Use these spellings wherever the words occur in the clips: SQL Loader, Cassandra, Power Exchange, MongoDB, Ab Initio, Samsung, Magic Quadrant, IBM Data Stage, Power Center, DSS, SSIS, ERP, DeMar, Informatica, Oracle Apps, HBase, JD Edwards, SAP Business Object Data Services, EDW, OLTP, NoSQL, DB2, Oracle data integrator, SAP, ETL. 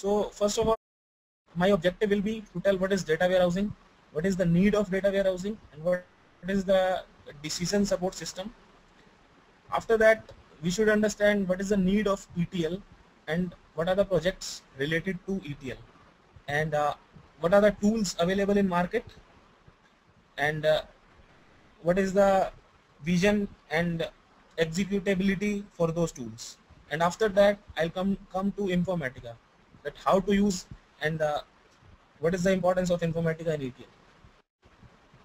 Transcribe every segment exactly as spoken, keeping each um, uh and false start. So first of all, my objective will be to tell what is data warehousing, what is the need of data warehousing, and what is the decision support system. After that, we should understand what is the need of E T L and what are the projects related to E T L, and uh, what are the tools available in market, and uh, what is the vision and executability for those tools. And after that, I'll come come to Informatica, that how to use and uh, what is the importance of Informatica and E T L.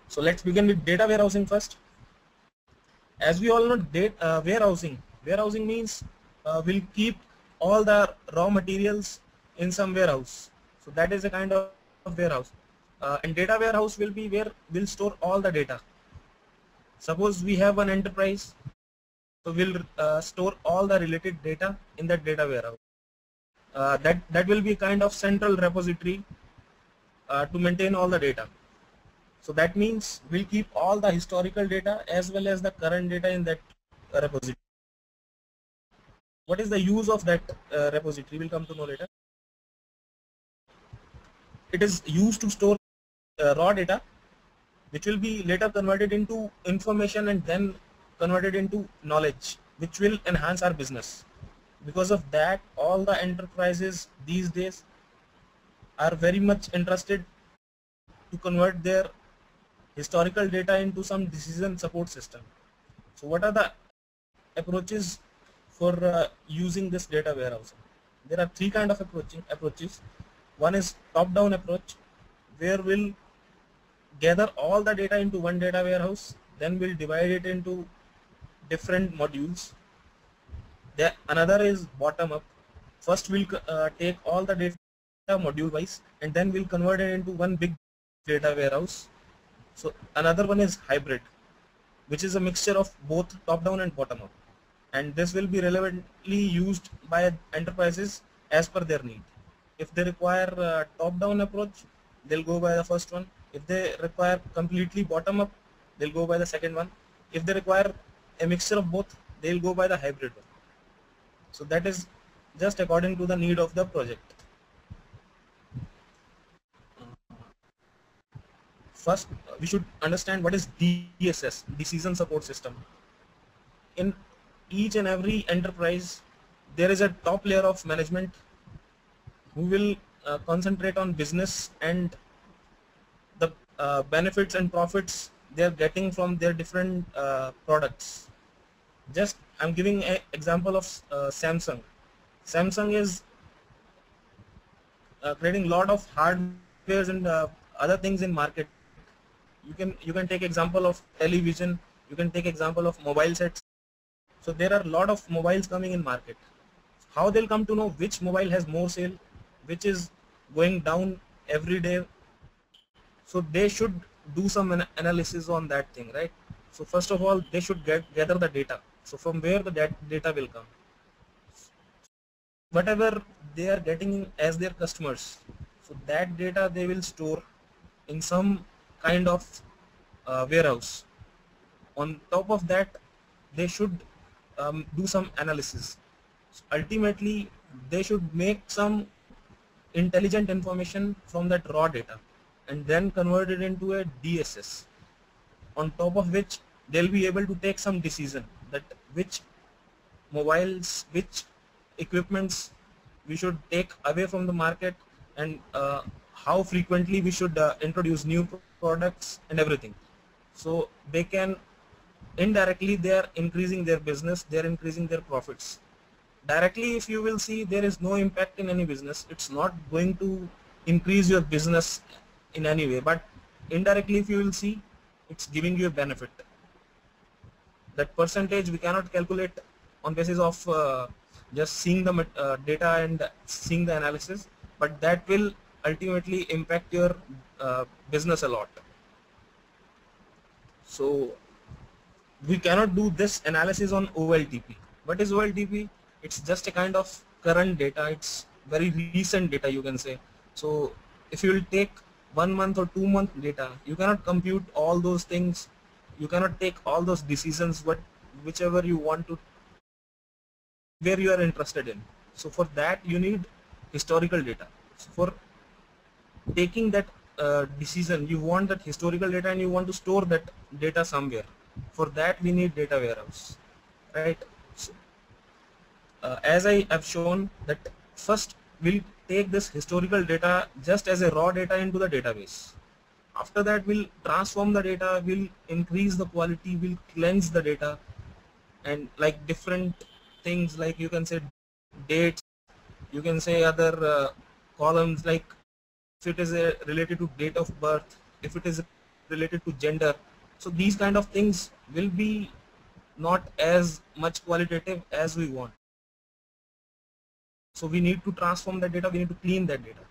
So let's begin with data warehousing first. As we all know, data uh, warehousing warehousing means uh, we'll keep all the raw materials in some warehouse. So that is a kind of warehouse, uh, and data warehouse will be where we'll store all the data. Suppose we have an enterprise, so we'll uh, store all the related data in that data warehouse. Uh, that that will be kind of central repository uh, to maintain all the data. So that means we'll keep all the historical data as well as the current data in that uh, repository. What is the use of that uh, repository? We'll come to know later. It is used to store uh, raw data, which will be later converted into information and then converted into knowledge, which will enhance our business. Because of that, all the enterprises these days are very much interested to convert their historical data into some decision support system. So what are the approaches for uh, using this data warehousing? There are three kind of approaching approaches. One is top-down approach, where we'll gather all the data into one data warehouse, then we'll divide it into different modules. There, another is bottom-up. First, we'll uh, take all the data module-wise, and then we'll convert it into one big data warehouse. So another one is hybrid, which is a mixture of both top-down and bottom-up, and this will be relevantly used by enterprises as per their need. If they require a top-down approach, they'll go by the first one. If they require completely bottom-up, they'll go by the second one. If they require a mixture of both, they'll go by the hybrid one. So that is just according to the need of the project. First, we should understand what is D S S, Decision Support System. In each and every enterprise, there is a top layer of management who will uh, concentrate on business and the uh, benefits and profits they are getting from their different uh, products. Just I'm giving an example of uh, Samsung. Samsung is uh, creating a lot of hardwares and uh, other things in market. You can you can take example of television. You can take example of mobile sets. So there are a lot of mobiles coming in market. How they'll come to know which mobile has more sale, which is going down every day? So they should do some an analysis on that thing, right? So first of all, they should get gather the data. So from where the dat data will come? Whatever they are getting as their customers, so that data they will store in some kind of uh, warehouse. On top of that, they should um, do some analysis. So ultimately, they should make some intelligent information from that raw data and then convert it into a D S S, on top of which they'll be able to take some decision that which mobiles, which equipments we should take away from the market, and uh, how frequently we should uh, introduce new products and everything. So they can indirectly, they are increasing their business, they are increasing their profits. Directly, if you will see, there is no impact in any business. It's not going to increase your business in any way, but indirectly, if you will see, it's giving you a benefit. That percentage we cannot calculate on basis of uh, just seeing the uh, data and seeing the analysis, but that will ultimately impact your uh, business a lot. So we cannot do this analysis on O L T P. What is O L T P? It's just a kind of current data. It's very recent data, you can say. So if you will take one month or two month data, you cannot compute all those things. You cannot take all those decisions, what whichever you want to, where you are interested in. So for that, you need historical data. So for taking that uh, decision, you want that historical data and you want to store that data somewhere. For that we need data warehouse, right? So, uh, as I have shown, that first we'll take this historical data just as a raw data into the database. After that we'll transform the data, we'll increase the quality, we'll cleanse the data, and like different things, like you can say dates, you can say other uh, columns, like if it is a related to date of birth, if it is related to gender. So these kind of things will be not as much qualitative as we want. So we need to transform that data, we need to clean that data.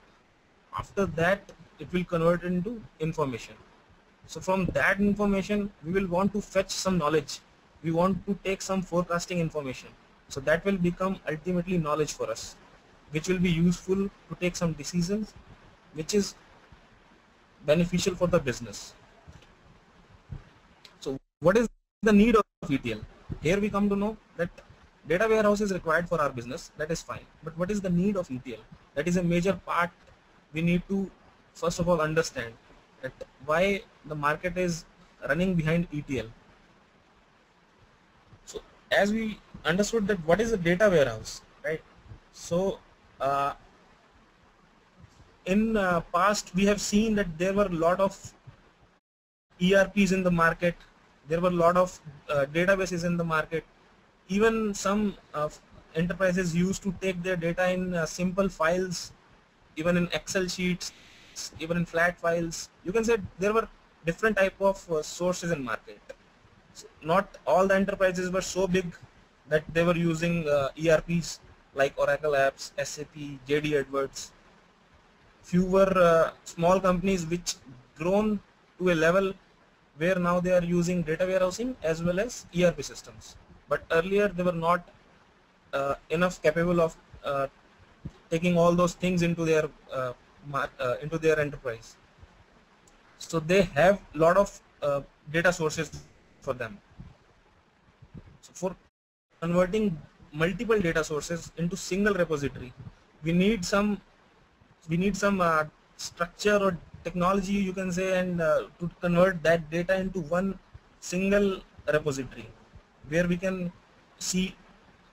After that it will convert into information. So from that information we will want to fetch some knowledge. We want to take some forecasting information. So that will become ultimately knowledge for us, which will be useful to take some decisions, which is beneficial for the business. So what is the need of E T L? Here we come to know that data warehouse is required for our business, that is fine. But what is the need of E T L? That is a major part we need to first of all understand, that why the market is running behind E T L. So as we understood that what is a data warehouse, right? So uh, in uh, past we have seen that there were a lot of E R Ps in the market, there were a lot of uh, databases in the market. Even some uh, enterprises used to take their data in uh, simple files, even in Excel sheets, even in flat files. You can say there were different type of uh, sources in market. So not all the enterprises were so big that they were using uh, E R Ps like Oracle Apps, S A P, J D Edwards. Few were uh, small companies which grown to a level where now they are using data warehousing as well as E R P systems. But earlier they were not uh, enough capable of uh, taking all those things into their uh, uh, into their enterprise. So they have a lot of uh, data sources for them. So for converting multiple data sources into single repository, we need some we need some uh, structure or technology, you can say, and uh, to convert that data into one single repository, where we can see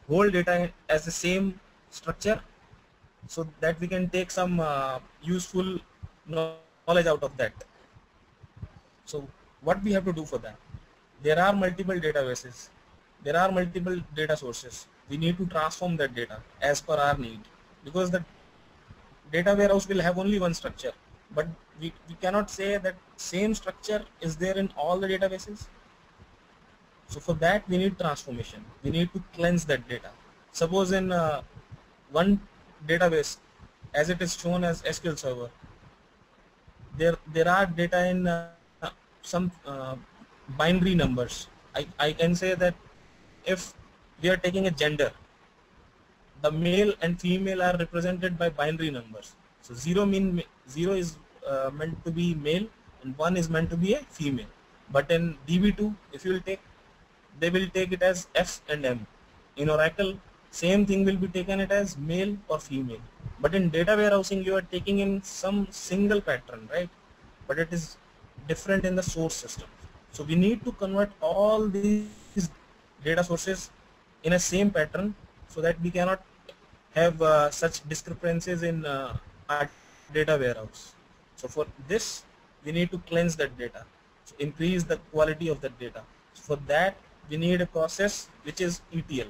whole data as the same structure, so that we can take some uh, useful knowledge out of that. So what we have to do for that? There are multiple databases, there are multiple data sources. We need to transform that data as per our need, because the data warehouse will have only one structure, but we, we cannot say that same structure is there in all the databases. So for that we need transformation, we need to cleanse that data. Suppose in uh, one database, as it is shown as S Q L Server, there there are data in uh, some uh, binary numbers. I, I can say that if we are taking a gender, the male and female are represented by binary numbers. So zero mean zero is uh, meant to be male and one is meant to be a female. But in D B two, if you will take, they will take it as F and M. In Oracle, same thing will be taken it as male or female. But in data warehousing, you are taking in some single pattern, right? But it is different in the source system. So we need to convert all these data sources in a same pattern, so that we cannot have uh, such discrepancies in uh, our data warehouse. So for this, we need to cleanse that data, so increase the quality of that data. So for that, we need a process which is E T L.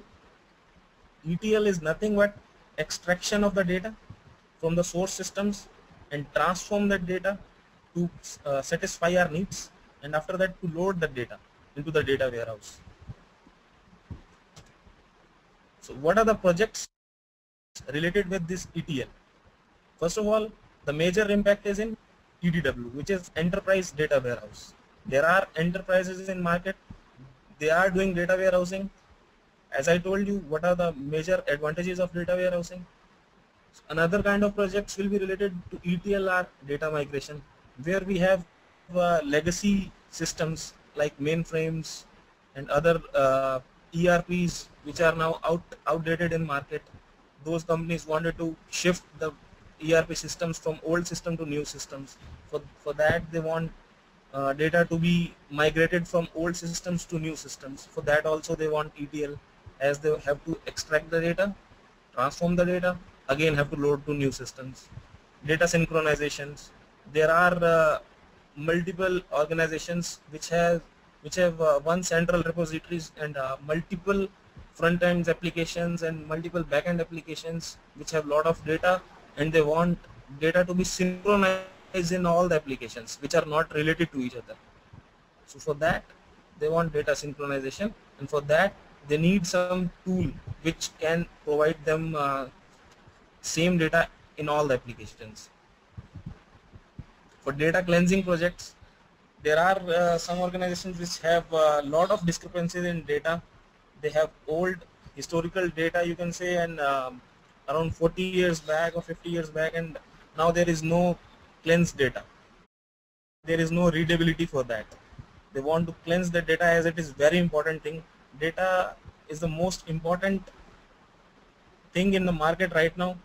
E T L is nothing but extraction of the data from the source systems and transform that data to uh, satisfy our needs, and after that to load the data into the data warehouse. So what are the projects related with this E T L? First of all, the major impact is in E D W, which is Enterprise Data Warehouse. There are enterprises in market, they are doing data warehousing. As I told you, what are the major advantages of data warehousing? Another kind of projects will be related to E T L or data migration, where we have uh, legacy systems like mainframes and other uh, E R Ps which are now out, outdated in market. those companies wanted to shift the E R P systems from old system to new systems. For, for that they want uh, data to be migrated from old systems to new systems. For that also they want E T L, as they have to extract the data, transform the data, again have to load to new systems. Data synchronizations. There are uh, multiple organizations which have which have uh, one central repositories and uh, multiple front-end applications and multiple back-end applications which have lot of data, and they want data to be synchronized in all the applications which are not related to each other. So for that they want data synchronization, and for that they need some tool which can provide them uh, same data in all the applications. For data cleansing projects, there are uh, some organizations which have a uh, lot of discrepancies in data. They have old historical data, you can say, and um, around forty years back or fifty years back, and now there is no cleansed data. There is no readability for that. They want to cleanse the data, as it is very important thing. Data is the most important thing in the market right now.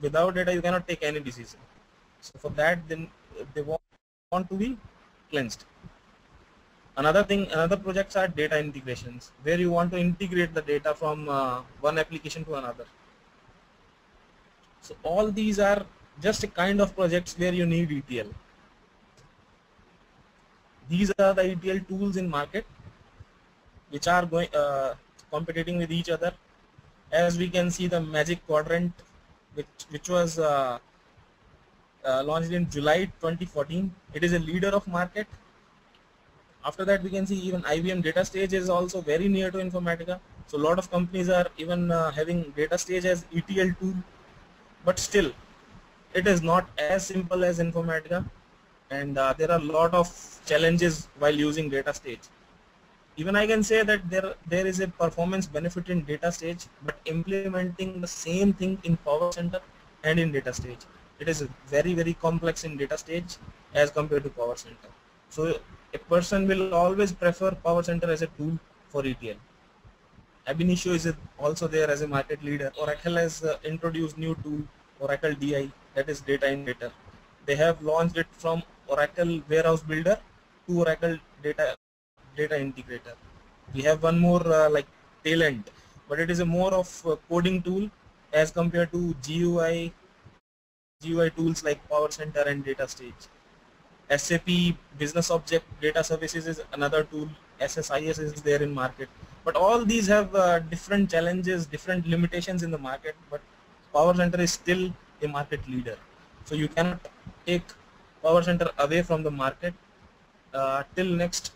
Without data you cannot take any decision. So for that then they want, want to be cleansed. Another thing, another projects are data integrations, where you want to integrate the data from uh, one application to another. So all these are just a kind of projects where you need E T L. These are the E T L tools in market which are going uh, competing with each other. As we can see, the Magic Quadrant, which which was uh, uh, launched in July twenty fourteen, it is a leader of market. After that we can see even I B M Data Stage is also very near to Informatica. So a lot of companies are even uh, having Data Stage as E T L tool, but still it is not as simple as Informatica, and uh, there are a lot of challenges while using Data Stage. Even I can say that there there is a performance benefit in Data Stage, but implementing the same thing in Power Center and in Data Stage, it is very very complex in Data Stage as compared to Power Center. So a person will always prefer Power Center as a tool for E T L. Ab Initio is also there as a market leader. Oracle has uh, introduced new tool, Oracle D I, that is data integrator. They have launched it from Oracle Warehouse Builder to Oracle Data Data Integrator. We have one more uh, like tail end, but it is a more of a coding tool as compared to G U I tools like Power Center and Data Stage. S A P Business Object Data Services is another tool. S S I S is there in market, but all these have uh, different challenges, different limitations in the market. But Power Center is still a market leader, so you cannot take Power Center away from the market uh, till next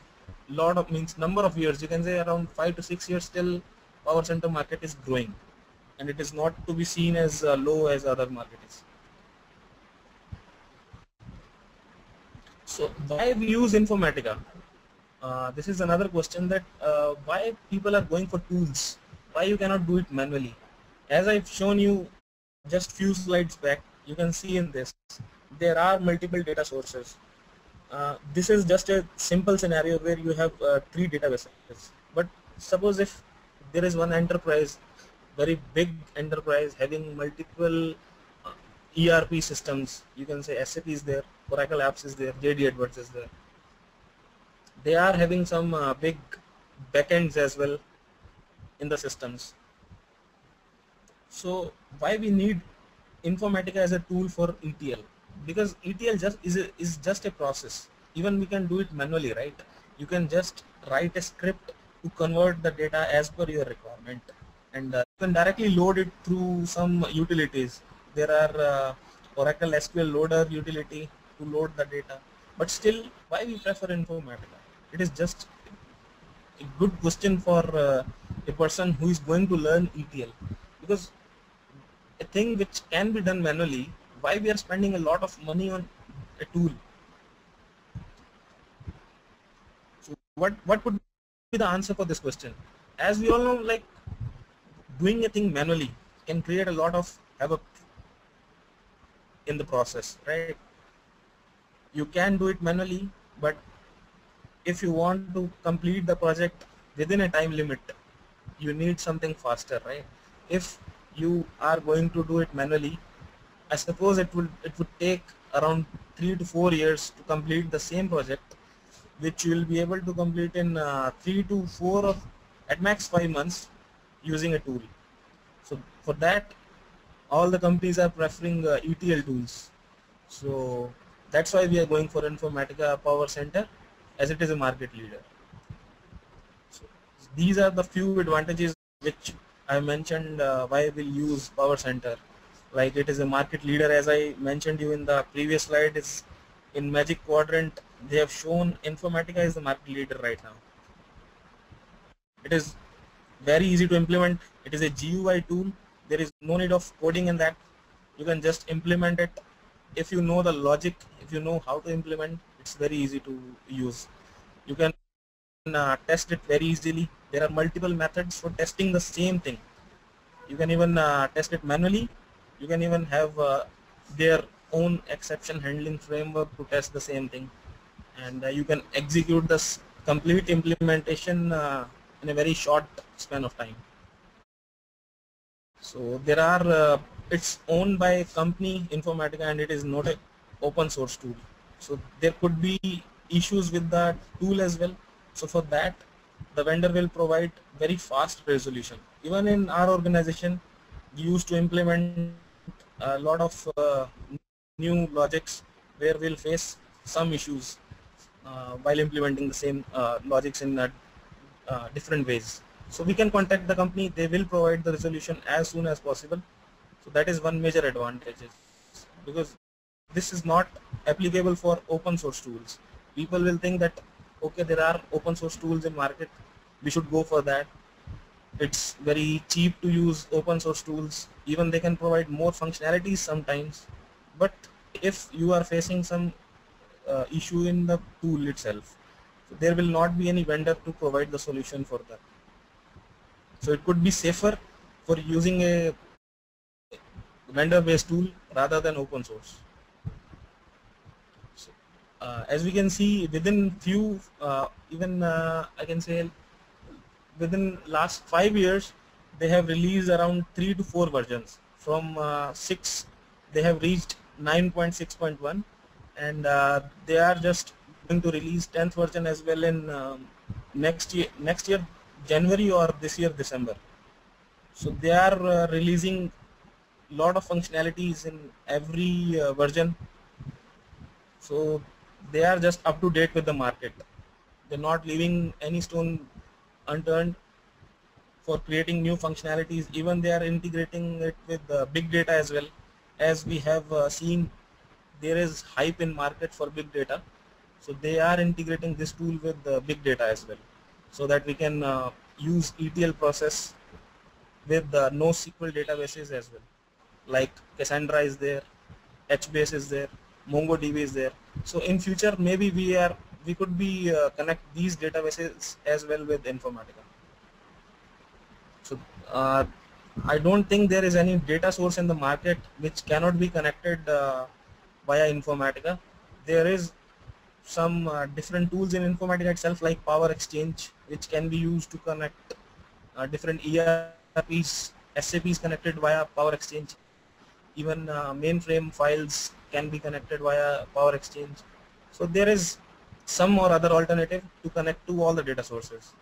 lot of means number of years. You can say around five to six years till Power Center market is growing, and it is not to be seen as uh, low as other market is. So why we use Informatica? Uh, this is another question, that uh, why people are going for tools, why you cannot do it manually. As I've shown you just few slides back, you can see in this there are multiple data sources. Uh, this is just a simple scenario where you have uh, three databases. But suppose if there is one enterprise, very big enterprise having multiple uh, E R P systems, you can say S A P is there, Oracle Apps is there, J D Edwards is there. They are having some uh, big backends as well in the systems. So why we need Informatica as a tool for E T L? Because E T L just is a, is just a process. Even we can do it manually, right? You can just write a script to convert the data as per your requirement, and uh, you can directly load it through some utilities. There are uh, Oracle S Q L Loader utility to load the data. But still, why we prefer Informatica? It is just a good question for uh, a person who is going to learn E T L, because a thing which can be done manually, why we are spending a lot of money on a tool? So what what would be the answer for this question? As we all know, like doing a thing manually can create a lot of havoc in the process, right? You can do it manually, but if you want to complete the project within a time limit, you need something faster, right? If you are going to do it manually, I suppose it would it would take around three to four years to complete the same project, which you will be able to complete in uh, three to four of at max five months using a tool. So for that, all the companies are preferring uh, E T L tools. So that's why we are going for Informatica Power Center, as it is a market leader. So these are the few advantages which I mentioned uh, why we use Power Center. Like it is a market leader, as I mentioned you in the previous slide. Is in Magic Quadrant they have shown Informatica is the market leader right now. It is very easy to implement. It is a G U I tool. There is no need of coding in that. You can just implement it. If you know the logic, if you know how to implement, it's very easy to use. You can uh, test it very easily. There are multiple methods for testing the same thing. You can even uh, test it manually. You can even have uh, their own exception handling framework to test the same thing, and uh, you can execute this complete implementation uh, in a very short span of time. So there are uh, it's owned by a company, Informatica, and it is not an open source tool. So there could be issues with the tool as well. So for that, the vendor will provide very fast resolution. Even in our organization, we used to implement a lot of uh, new logics where we'll face some issues uh, while implementing the same uh, logics in uh, uh, different ways. So we can contact the company, they will provide the resolution as soon as possible. So that is one major advantage, because this is not applicable for open source tools. People will think that, okay, there are open source tools in market, we should go for that. It's very cheap to use open source tools, even they can provide more functionalities sometimes. But if you are facing some uh, issue in the tool itself, so there will not be any vendor to provide the solution for that. So it could be safer for using a vendor-based tool rather than open source. So, uh, as we can see, within few, uh, even uh, I can say, within last five years, they have released around three to four versions. From uh, six, they have reached nine point six point one, and uh, they are just going to release tenth version as well in um, next year. Next year. January or this year December. So they are uh, releasing lot of functionalities in every uh, version. So they are just up to date with the market. They're not leaving any stone unturned for creating new functionalities. Even they are integrating it with uh, big data as well. As we have uh, seen, there is hype in market for big data. So they are integrating this tool with uh, big data as well, so that we can uh, use E T L process with the NoSQL databases as well. Like Cassandra is there, HBase is there, MongoDB is there. So in future, maybe we are we could be uh, connect these databases as well with Informatica. So uh, I don't think there is any data source in the market which cannot be connected uh, via Informatica. There is some uh, different tools in Informatica itself, like Power Exchange, which can be used to connect uh, different E R Ps, S A Ps connected via Power Exchange. Even uh, mainframe files can be connected via Power Exchange. So there is some or other alternative to connect to all the data sources.